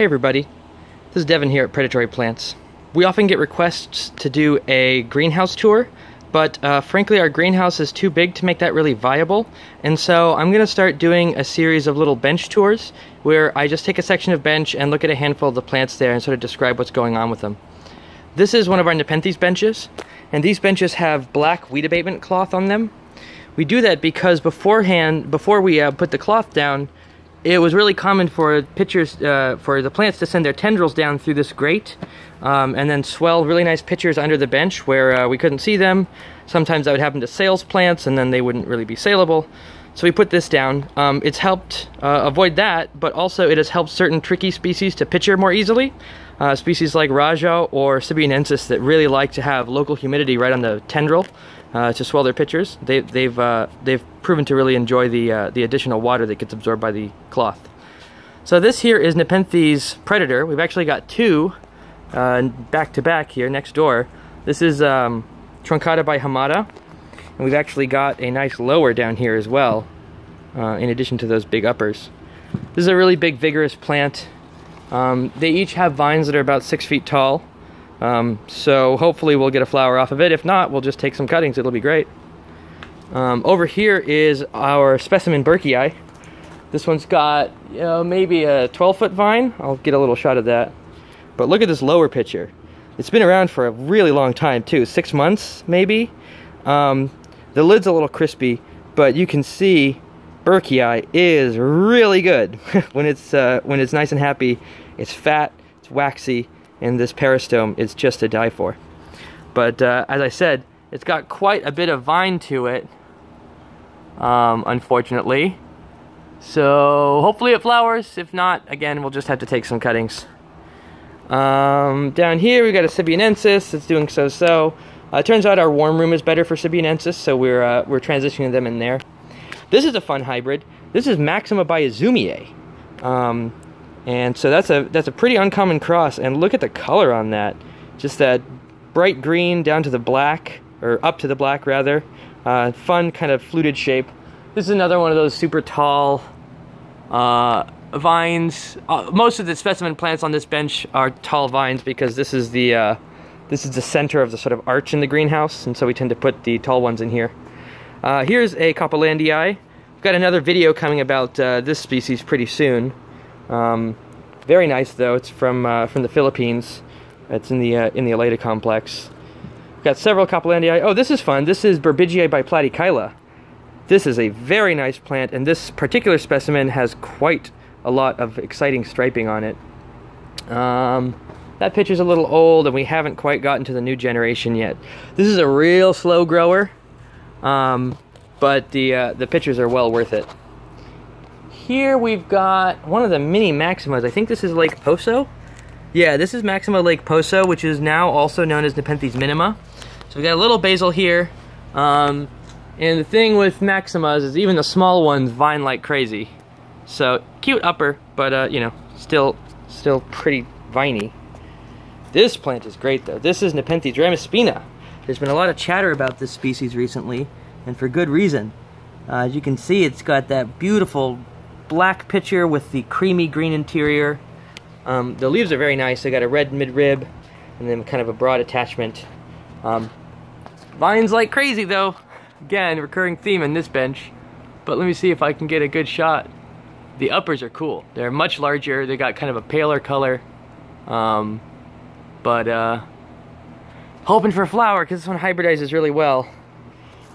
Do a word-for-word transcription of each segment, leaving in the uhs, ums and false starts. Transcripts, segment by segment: Hey everybody, this is Devin here at Predatory Plants. We often get requests to do a greenhouse tour, but uh, frankly our greenhouse is too big to make that really viable, and so I'm going to start doing a series of little bench tours where I just take a section of bench and look at a handful of the plants there and sort of describe what's going on with them. This is one of our Nepenthes benches, and these benches have black weed abatement cloth on them. We do that because beforehand, before we uh, put the cloth down, it was really common for pitchers, uh, for the plants to send their tendrils down through this grate um, and then swell really nice pitchers under the bench where uh, we couldn't see them. Sometimes that would happen to sales plants and then they wouldn't really be saleable. So we put this down. Um, it's helped uh, avoid that, but also it has helped certain tricky species to pitcher more easily. Uh, species like Raja or Sibianensis that really like to have local humidity right on the tendril uh, to swell their pitchers. They, they've, uh, they've proven to really enjoy the, uh, the additional water that gets absorbed by the cloth. So this here is Nepenthes Predator. We've actually got two uh, back to back here next door. This is um, Truncata by Hamada. And we've actually got a nice lower down here as well, uh, in addition to those big uppers. This is a really big, vigorous plant. Um, they each have vines that are about six feet tall, um, so hopefully we'll get a flower off of it. If not, we'll just take some cuttings. It'll be great. Um, over here is our specimen Berkii. This one's got you know, maybe a twelve foot vine. I'll get a little shot of that. But look at this lower picture. It's been around for a really long time too, six months maybe. Um, the lid's a little crispy, but you can see Berkii is really good when it's uh, when it's nice and happy. It's fat, it's waxy, and this peristome is just to die for. But uh, as I said, it's got quite a bit of vine to it, um, unfortunately. So hopefully it flowers. If not, again, we'll just have to take some cuttings. Um, down here we got a Sibianensis. It's doing so-so. Uh, it turns out our warm room is better for Sibianensis, so we're uh, we're transitioning them in there. This is a fun hybrid. This is Maxima by Izumiae. Um, and so that's a that's a pretty uncommon cross, and look at the color on that. Just that bright green down to the black, or up to the black rather. Uh, fun kind of fluted shape. This is another one of those super tall uh, vines. Uh, most of the specimen plants on this bench are tall vines because this is the uh, this is the center of the sort of arch in the greenhouse, and so we tend to put the tall ones in here. Uh, here's a Copelandii. We've got another video coming about uh, this species pretty soon. Um, very nice though. It's from uh, from the Philippines. It's in the uh, in the Aleta complex. We've got several Copelandii. Oh, this is fun. This is Burbidgeae by Platychila. This is a very nice plant, and this particular specimen has quite a lot of exciting striping on it. Um, that picture's a little old, and we haven't quite gotten to the new generation yet. This is a real slow grower. Um, but the, uh, the pictures are well worth it. Here we've got one of the mini Maximas. I think this is Lake Poso. Yeah, this is Maxima Lake Poso, which is now also known as Nepenthes minima. So we've got a little basil here. Um, and the thing with Maximas is even the small ones vine like crazy. So cute upper, but, uh, you know, still, still pretty viney. This plant is great though. This is Nepenthes ramispina. There's been a lot of chatter about this species recently, and for good reason. Uh, as you can see, it's got that beautiful black pitcher with the creamy green interior. Um, the leaves are very nice. They got a red midrib, and then kind of a broad attachment. Um, vines like crazy, though. Again, recurring theme in this bench. But let me see if I can get a good shot. The uppers are cool. They're much larger. They got kind of a paler color. Um, but, uh... hoping for a flower, because this one hybridizes really well.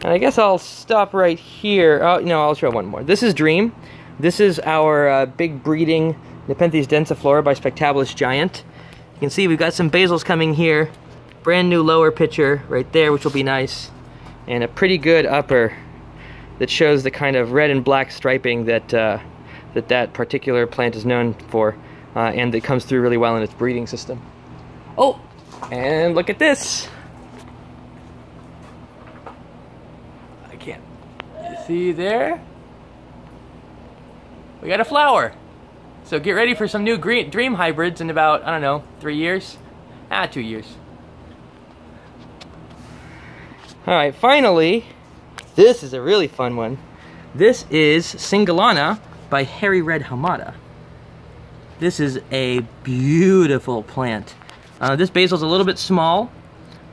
And I guess I'll stop right here. Oh, no, I'll show one more. This is Dream. This is our uh, big breeding Nepenthes densiflora by Spectabilis giant. You can see we've got some basils coming here. Brand new lower pitcher right there, which will be nice. And a pretty good upper that shows the kind of red and black striping that uh, that, that particular plant is known for, uh, and that comes through really well in its breeding system. Oh! And look at this! I can't. See there? We got a flower! So get ready for some new green dream hybrids in about, I don't know, three years? Ah, two years. Alright, finally, this is a really fun one. This is Singalana by Harry Red Hamada. This is a beautiful plant. Uh, this basil's a little bit small.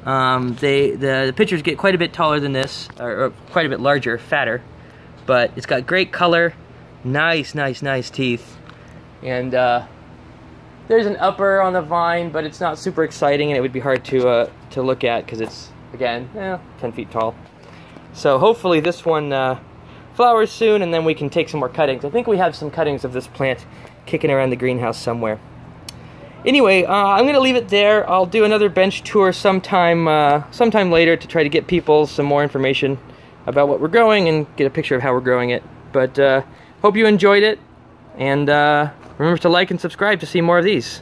Um, they the, the pictures get quite a bit taller than this, or, or quite a bit larger, fatter. But it's got great color, nice, nice, nice teeth. And uh, there's an upper on the vine, but it's not super exciting, and it would be hard to uh, to look at because it's, again, eh, ten feet tall. So hopefully this one uh, flowers soon, and then we can take some more cuttings. I think we have some cuttings of this plant kicking around the greenhouse somewhere. Anyway, uh, I'm going to leave it there. I'll do another bench tour sometime, uh, sometime later to try to get people some more information about what we're growing and get a picture of how we're growing it. But uh, hope you enjoyed it, and uh, remember to like and subscribe to see more of these.